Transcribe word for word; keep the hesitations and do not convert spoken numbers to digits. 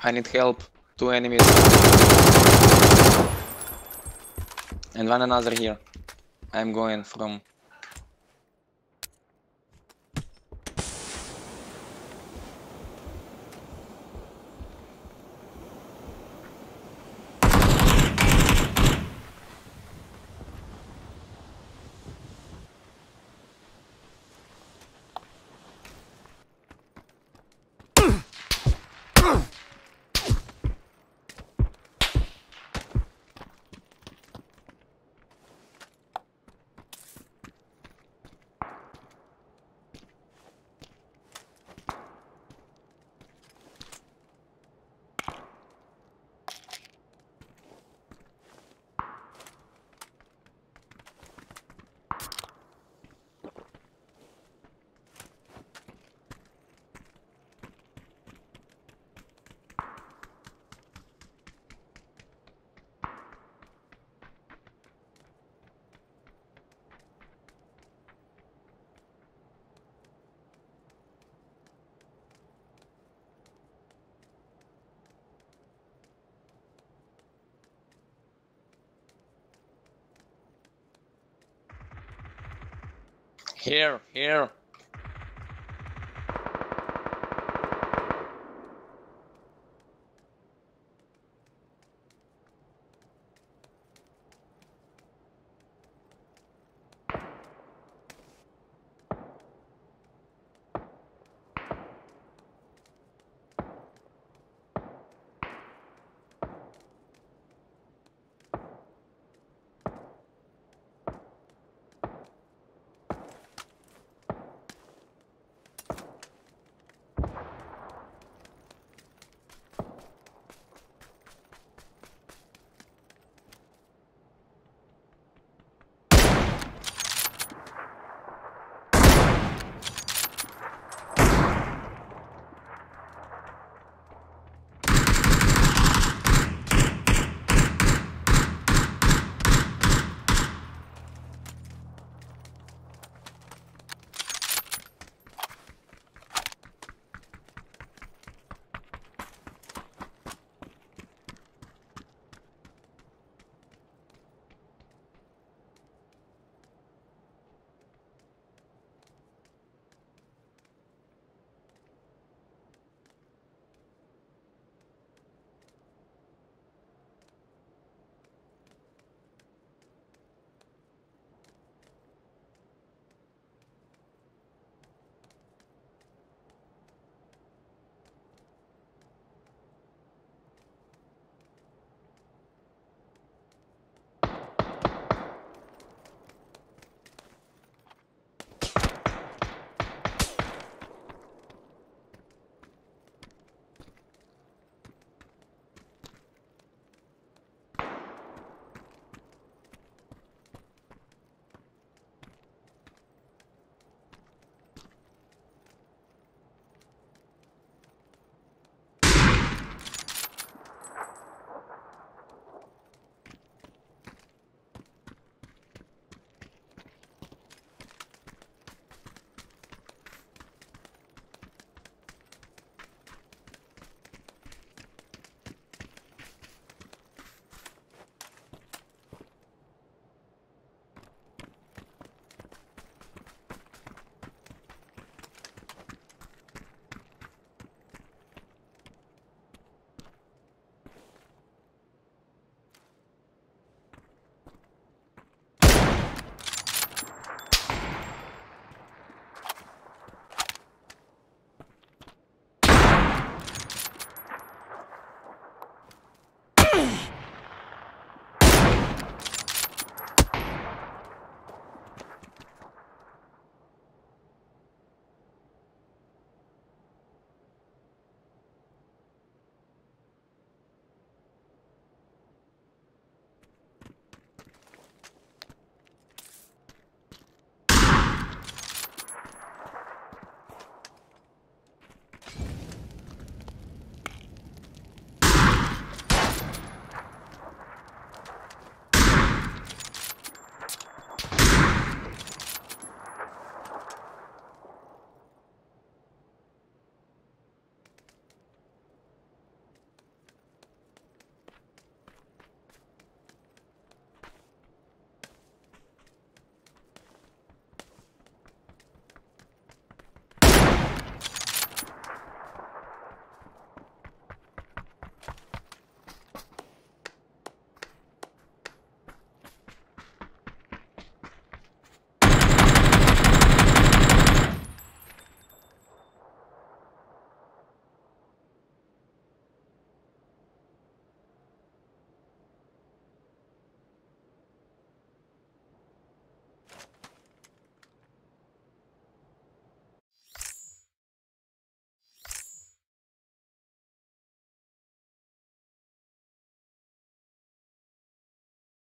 I need help. Two enemies. And one another here. I'm going from... Here, here.